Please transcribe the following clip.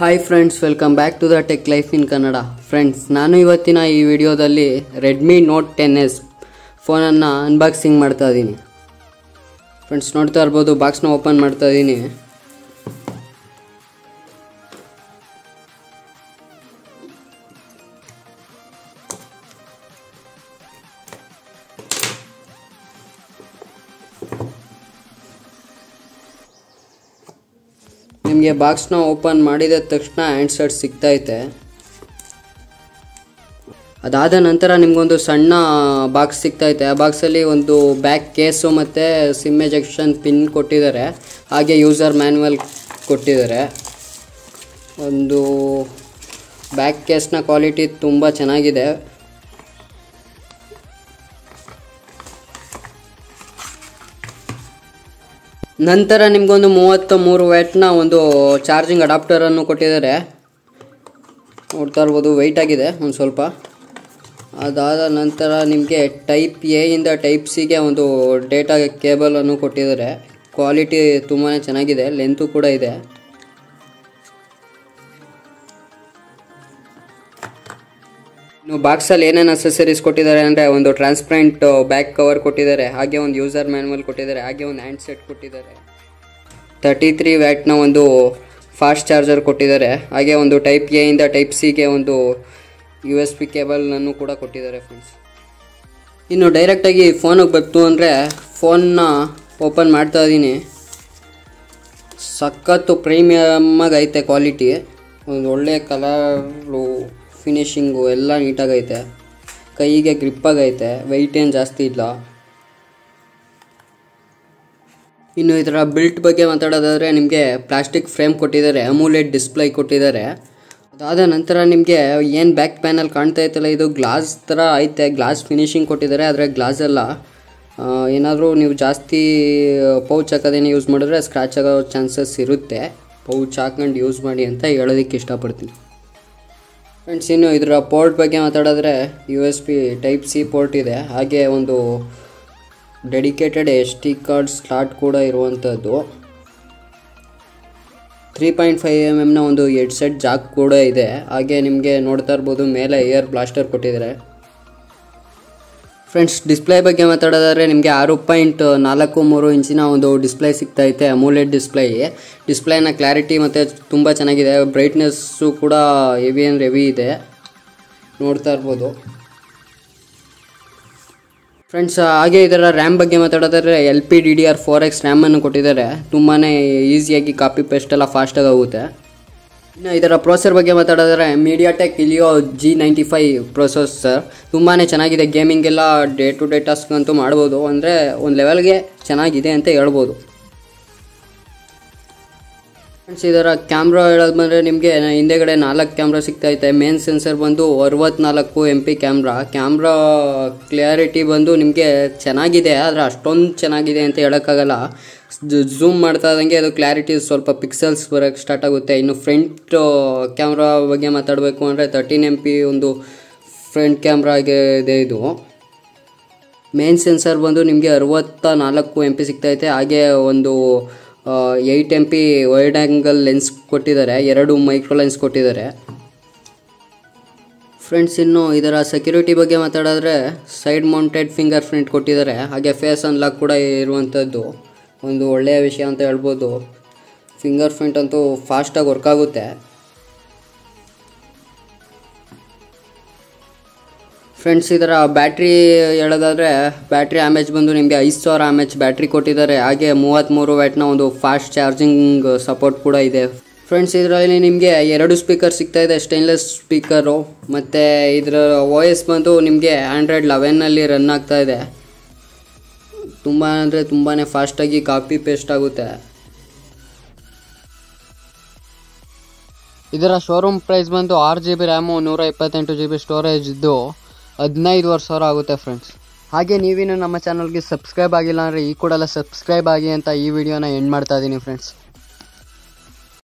Hi friends, welcome back to the tech life in Kannada. Friends, ನಾನು ಇವತ್ತಿನ ಈ ವಿಡಿಯೋದಲ್ಲಿ ರೆಡ್ಮಿ ನೋಟ್ 10S ಫೋನನ್ನು ಅನ್ಬಾಕ್ಸಿಂಗ್ ಮಾಡ್ತಾ ಇದ್ದೀನಿ. ಫ್ರೆಂಡ್ಸ್, ನೋಡ್ತಾ ಇರ್ಬೋದು, ಬಾಕ್ಸ್ನ ಓಪನ್ ಮಾಡ್ತಾ ಇದ್ದೀನಿ. ನಿಮಗೆ ಬಾಕ್ಸ್ನ ಓಪನ್ ಮಾಡಿದ ತಕ್ಷಣ ಹ್ಯಾಂಡ್ಸೆಟ್ ಸಿಗ್ತೈತೆ. ಅದಾದ ನಂತರ ನಿಮಗೊಂದು ಸಣ್ಣ ಬಾಕ್ಸ್ ಸಿಗ್ತೈತೆ. ಆ ಬಾಕ್ಸಲ್ಲಿ ಒಂದು ಬ್ಯಾಕ್ ಕೇಸು ಮತ್ತು ಸಿಮ್ ಎಜೆಕ್ಷನ್ ಪಿನ್ ಕೊಟ್ಟಿದ್ದಾರೆ, ಹಾಗೆ ಯೂಸರ್ ಮ್ಯಾನ್ಯುವಲ್ ಕೊಟ್ಟಿದ್ದಾರೆ. ಒಂದು ಬ್ಯಾಕ್ ಕೇಸ್ನ ಕ್ವಾಲಿಟಿ ತುಂಬ ಚೆನ್ನಾಗಿದೆ. ನಂತರ ನಿಮಗೊಂದು 33 ವ್ಯಾಟ್ನ ಒಂದು ಚಾರ್ಜಿಂಗ್ ಅಡಾಪ್ಟರನ್ನು ಕೊಟ್ಟಿದ್ದಾರೆ. ನೋಡ್ತಾ ಇರ್ಬೋದು, ವೆಯ್ಟ್ ಆಗಿದೆ ಒಂದು ಸ್ವಲ್ಪ. ಅದಾದ ನಂತರ ನಿಮಗೆ ಟೈಪ್ ಎ ಇಂದ ಟೈಪ್ ಸಿಗೆ ಒಂದು ಡೇಟಾ ಕೇಬಲನ್ನು ಕೊಟ್ಟಿದ್ದಾರೆ. ಕ್ವಾಲಿಟಿ ತುಂಬಾ ಚೆನ್ನಾಗಿದೆ, ಲೆಂತು ಕೂಡ ಇದೆ. ಇನ್ನು ಬಾಕ್ಸಲ್ಲಿ ಏನೇನು ಅಸೆಸರೀಸ್ ಕೊಟ್ಟಿದ್ದಾರೆ ಅಂದರೆ, ಒಂದು ಟ್ರಾನ್ಸ್ಪರೆಂಟ್ ಬ್ಯಾಕ್ ಕವರ್ ಕೊಟ್ಟಿದ್ದಾರೆ, ಹಾಗೆ ಒಂದು ಯೂಸರ್ ಮ್ಯಾನ್ಯುವಲ್ ಕೊಟ್ಟಿದ್ದಾರೆ, ಹಾಗೆ ಒಂದು ಹ್ಯಾಂಡ್ಸೆಟ್ ಕೊಟ್ಟಿದ್ದಾರೆ. 33 ವ್ಯಾಟ್ನ ಒಂದು ಫಾಸ್ಟ್ ಚಾರ್ಜರ್ ಕೊಟ್ಟಿದ್ದಾರೆ, ಹಾಗೆ ಒಂದು ಟೈಪ್ ಎ ಇಂದ ಟೈಪ್ ಸಿಗೆ ಒಂದು USB ಕೇಬಲನ್ನು ಕೂಡ ಕೊಟ್ಟಿದ್ದಾರೆ. ಫ್ರೆಂಡ್ಸ್, ಇನ್ನು ಡೈರೆಕ್ಟಾಗಿ ಫೋನಿಗೆ ಬಂತು ಅಂದರೆ, ಫೋನ್ನ ಓಪನ್ ಮಾಡ್ತಾ ಇದ್ದೀನಿ. ಸಖತ್ತು ಪ್ರೀಮಿಯಮ್ಮಾಗೈತೆ ಕ್ವಾಲಿಟಿ, ಒಂದು ಒಳ್ಳೆಯ ಕಲರು, ಫಿನಿಶಿಂಗು ಎಲ್ಲ ನೀಟಾಗೈತೆ. ಕೈಗೆ ಗ್ರಿಪ್ಪಾಗೈತೆ, ವೆಯ್ಟ್ ಏನು ಜಾಸ್ತಿ ಇಲ್ಲ. ಇನ್ನು ಇದರ ಬಿಲ್ಟ್ ಬಗ್ಗೆ ಮಾತಾಡೋದಾದರೆ, ನಿಮಗೆ ಪ್ಲಾಸ್ಟಿಕ್ ಫ್ರೇಮ್ ಕೊಟ್ಟಿದ್ದಾರೆ, ಅಮೂಲೆಡ್ ಡಿಸ್ಪ್ಲೇ ಕೊಟ್ಟಿದ್ದಾರೆ. ಅದಾದ ನಂತರ ನಿಮಗೆ ಏನು ಬ್ಯಾಕ್ ಪ್ಯಾನಲ್ ಕಾಣ್ತಾ ಇತ್ತಲ್ಲ, ಇದು ಗ್ಲಾಸ್ ಥರ ಐತೆ. ಗ್ಲಾಸ್ ಫಿನಿಶಿಂಗ್ ಕೊಟ್ಟಿದ್ದಾರೆ, ಆದರೆ ಗ್ಲಾಸ್ ಎಲ್ಲ ಏನಾದರೂ ನೀವು ಜಾಸ್ತಿ ಪೌಚ್ ಹಾಕೋದೇನು ಯೂಸ್ ಮಾಡಿದ್ರೆ ಸ್ಕ್ರ್ಯಾಚ್ ಆಗೋ ಚಾನ್ಸಸ್ ಇರುತ್ತೆ. ಪೌಚ್ ಹಾಕ್ಕೊಂಡು ಯೂಸ್ ಮಾಡಿ ಅಂತ ಹೇಳೋದಕ್ಕೆ ಇಷ್ಟಪಡ್ತೀನಿ. ಫ್ರೆಂಡ್ಸ್, ಇನ್ನು ಇದರ ಪೋರ್ಟ್ ಬಗ್ಗೆ ಮಾತಾಡಿದ್ರೆ, USB Type C ಪೋರ್ಟ್ ಇದೆ, ಹಾಗೆ ಒಂದು ಡೆಡಿಕೇಟೆಡ್ SD ಕಾರ್ಡ್ ಸ್ಲಾಟ್ ಕೂಡ ಇರುವಂಥದ್ದು. 3.5mm ಒಂದು ಹೆಡ್ಸೆಟ್ ಜಾಕ್ ಕೂಡ ಇದೆ, ಹಾಗೆ ನಿಮಗೆ ನೋಡ್ತಾ ಇರ್ಬೋದು ಮೇಲೆ ಏರ್ ಬ್ಲಾಸ್ಟರ್ ಕೊಟ್ಟಿದ್ದಾರೆ. ಫ್ರೆಂಡ್ಸ್, ಡಿಸ್ಪ್ಲೇ ಬಗ್ಗೆ ಮಾತಾಡೋದಾದರೆ, ನಿಮಗೆ 6.43 ಇಂಚಿನ ಒಂದು ಡಿಸ್ಪ್ಲೇ ಸಿಗ್ತೈತೆ, ಅಮೂಲೆಡ್ ಡಿಸ್ಪ್ಲೇ. ಡಿಸ್ಪ್ಲೇನ ಕ್ಲಾರಿಟಿ ಮತ್ತು ತುಂಬ ಚೆನ್ನಾಗಿದೆ, ಬ್ರೈಟ್ನೆಸ್ಸು ಕೂಡ ಹೆವಿ ಆ್ಯಂಡ್ ಹೆವಿ ಇದೆ, ನೋಡ್ತಾ ಇರ್ಬೋದು. ಫ್ರೆಂಡ್ಸ್, ಹಾಗೆ ಇದರ ರ್ಯಾಮ್ ಬಗ್ಗೆ ಮಾತಾಡೋದಾದರೆ, LPDDR4X ರ್ಯಾಮನ್ನು ಕೊಟ್ಟಿದ್ದಾರೆ, ತುಂಬಾ ಈಸಿಯಾಗಿ ಕಾಪಿ ಪೇಸ್ಟ್ ಎಲ್ಲ ಫಾಸ್ಟಾಗಿ ಆಗುತ್ತೆ. ಇನ್ನು ಇದರ ಪ್ರೊಸೆಸರ್ ಬಗ್ಗೆ ಮಾತಾಡೋದಾದರೆ, MediaTek G95 ಪ್ರೊಸೆಸರ್ ತುಂಬಾ ಚೆನ್ನಾಗಿದೆ. ಗೇಮಿಂಗೆಲ್ಲ ಡೇ ಟು ಡೇ ಟಾಸ್ಕ್ ಅಂತೂ ಮಾಡ್ಬೋದು, ಅಂದರೆ ಒಂದು ಲೆವೆಲ್ಗೆ ಚೆನ್ನಾಗಿದೆ ಅಂತ ಹೇಳ್ಬೋದು. ಫ್ರೆಂಡ್ಸ್, ಇದರ ಕ್ಯಾಮ್ರಾ ಹೇಳೋದು ಬಂದರೆ, ನಿಮಗೆ ಹಿಂದೆಗಡೆ 4 ಕ್ಯಾಮ್ರಾ ಸಿಗ್ತೈತೆ. ಮೇನ್ ಸೆನ್ಸರ್ ಬಂದು 64 MP ಕ್ಯಾಮ್ರಾ. ಕ್ಯಾಮ್ರಾ ಕ್ಲಾರಿಟಿ ಬಂದು ನಿಮಗೆ ಚೆನ್ನಾಗಿದೆ, ಆದರೆ ಅಷ್ಟೊಂದು ಚೆನ್ನಾಗಿದೆ ಅಂತ ಹೇಳೋಕ್ಕಾಗಲ್ಲ. ಝೂಮ್ ಮಾಡ್ತಾ ಇದ್ದಂಗೆ ಅದು ಕ್ಲಾರಿಟಿ ಸ್ವಲ್ಪ ಪಿಕ್ಸೆಲ್ಸ್ ಬರೋಕ್ಕೆ ಸ್ಟಾರ್ಟ್ ಆಗುತ್ತೆ. ಇನ್ನು ಫ್ರಂಟ್ ಕ್ಯಾಮ್ರಾ ಬಗ್ಗೆ ಮಾತಾಡಬೇಕು ಅಂದರೆ, 13 MP ಒಂದು ಫ್ರಂಟ್ ಕ್ಯಾಮ್ರಾಗೆ ಇದೆ ಇದು. ಮೇನ್ ಸೆನ್ಸರ್ ಬಂದು ನಿಮಗೆ 64 MP ಸಿಗ್ತೈತೆ, ಹಾಗೆ ಒಂದು 8 MP ವೈಡ್ ಆ್ಯಂಗಲ್ ಲೆನ್ಸ್ ಕೊಟ್ಟಿದ್ದಾರೆ, 2 ಮೈಕ್ರೋ ಲೆನ್ಸ್ ಕೊಟ್ಟಿದ್ದಾರೆ. ಫ್ರೆಂಡ್ಸ್, ಇನ್ನು ಇದರ ಸೆಕ್ಯೂರಿಟಿ ಬಗ್ಗೆ ಮಾತಾಡಿದ್ರೆ, ಸೈಡ್ ಮೌಂಟೆಡ್ ಫಿಂಗರ್ ಪ್ರಿಂಟ್ ಕೊಟ್ಟಿದ್ದಾರೆ, ಹಾಗೆ ಫೇಸ್ ಅನ್ಲಾಕ್ ಕೂಡ ಇರುವಂಥದ್ದು, ಒಂದು ಒಳ್ಳೆಯ ವಿಷಯ ಅಂತ ಹೇಳ್ಬೋದು. ಫಿಂಗರ್ ಪ್ರಿಂಟ್ ಅಂತೂ ಫಾಸ್ಟಾಗಿ ವರ್ಕ್ ಆಗುತ್ತೆ. ಫ್ರೆಂಡ್ಸ್, ಇದರ ಬ್ಯಾಟ್ರಿ ಹೇಳೋದಾದರೆ, ಬ್ಯಾಟ್ರಿ ಆಮೇಜ್ ಬಂದು ನಿಮಗೆ 5000 mAh ಬ್ಯಾಟ್ರಿ ಕೊಟ್ಟಿದ್ದಾರೆ, ಹಾಗೆ 33 ವ್ಯಾಟ್ನ ಒಂದು ಫಾಸ್ಟ್ ಚಾರ್ಜಿಂಗ್ ಸಪೋರ್ಟ್ ಕೂಡ ಇದೆ. ಫ್ರೆಂಡ್ಸ್, ಇದರಲ್ಲಿ ನಿಮಗೆ 2 ಸ್ಪೀಕರ್ ಸಿಗ್ತಾಯಿದೆ, ಸ್ಟೇನ್ಲೆಸ್ ಸ್ಪೀಕರು, ಮತ್ತು ಇದರ ವಾಯ್ಸ್ ಬಂದು ನಿಮಗೆ 111 ರನ್ ಆಗ್ತಾ ಇದೆ. ತುಂಬಾ ಫಾಸ್ಟಾಗಿ ಕಾಪಿ ಪೇಸ್ಟ್ ಆಗುತ್ತೆ. ಇದರ ಶೋರೂಮ್ ಪ್ರೈಸ್ ಬಂದು 6 GB ರ್ಯಾಮು, 128 GB ಸ್ಟೋರೇಜ್ ಇದ್ದು 15,000 ಆಗುತ್ತೆ. ಫ್ರೆಂಡ್ಸ್, ಹಾಗೆ ನೀವಿನ್ನು ನಮ್ಮ ಚಾನಲ್ಗೆ ಸಬ್ಸ್ಕ್ರೈಬ್ ಆಗಿಲ್ಲ ಅಂದರೆ ಈ ಕೂಡಲೇ ಸಬ್ಸ್ಕ್ರೈಬ್ ಆಗಿ ಅಂತ ಈ ವಿಡಿಯೋನ ಎಂಡ್ ಮಾಡ್ತಾ ಇದ್ದೀನಿ. ಫ್ರೆಂಡ್ಸ್.